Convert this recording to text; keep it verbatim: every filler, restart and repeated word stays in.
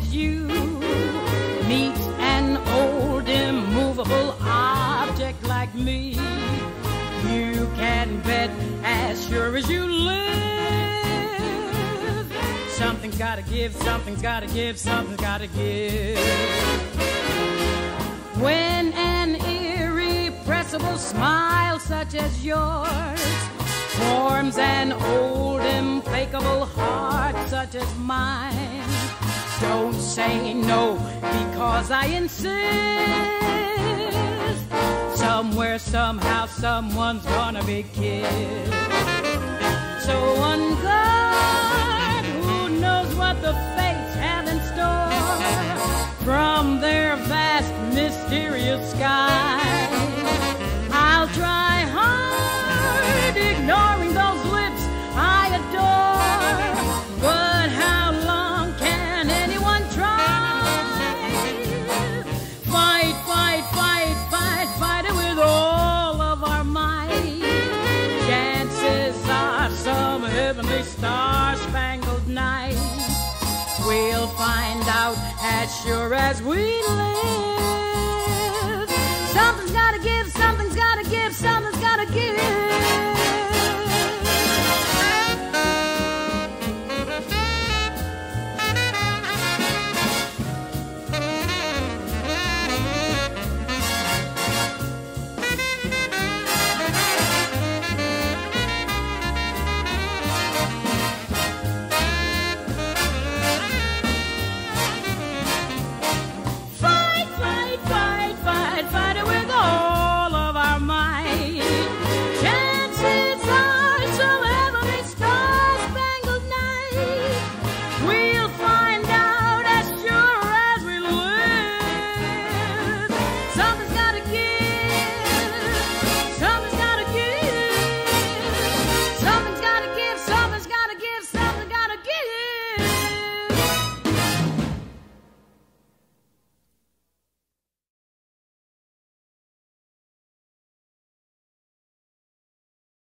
did you meet an old immovable object like me? You can bet as sure as you live, something's gotta give, something's gotta give, something's gotta give. When an irrepressible smile such as yours forms an old implacable heart such as mine, don't say no because I insist, somewhere, somehow, someone's gonna be kissed. So on guard, who knows what the fates have in store from their vast mysterious sky. I'll try hard ignoring those lips I adore, but how long can anyone try? Fight, fight, fight, fight, fight it with all of our might. Chances are some heavenly star-spangled night we'll find out as sure as we live. Something's gotta give, something's gotta give, something's gotta give.